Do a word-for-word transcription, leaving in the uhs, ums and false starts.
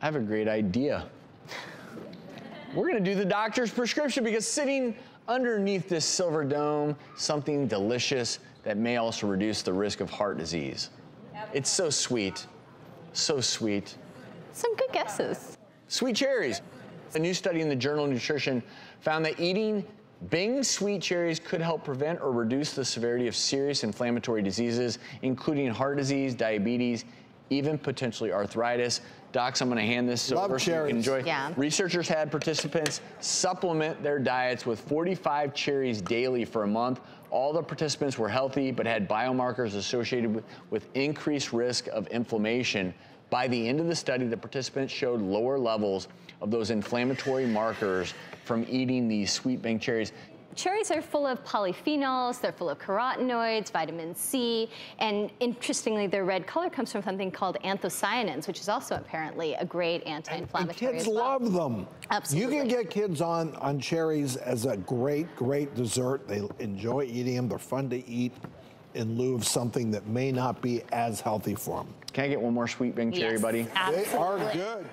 I have a great idea. We're gonna do the doctor's prescription, because sitting underneath this silver dome, something delicious that may also reduce the risk of heart disease. It's so sweet, so sweet. Some good guesses. Sweet cherries. A new study in the Journal of Nutrition found that eating Bing sweet cherries could help prevent or reduce the severity of serious inflammatory diseases, including heart disease, diabetes, even potentially arthritis. Docs, I'm gonna hand this so you can enjoy. Yeah. Researchers had participants supplement their diets with forty-five cherries daily for a month. All the participants were healthy, but had biomarkers associated with, with increased risk of inflammation. By the end of the study, the participants showed lower levels of those inflammatory markers from eating these sweet Bing cherries. Cherries are full of polyphenols, they're full of carotenoids, vitamin C, and interestingly, their red color comes from something called anthocyanins, which is also apparently a great anti-inflammatory. Kids well. love them. Absolutely. You can get kids on, on cherries as a great, great dessert. They enjoy eating them, they're fun to eat in lieu of something that may not be as healthy for them. Can I get one more sweet Bing yes, cherry, buddy? Absolutely. They are good.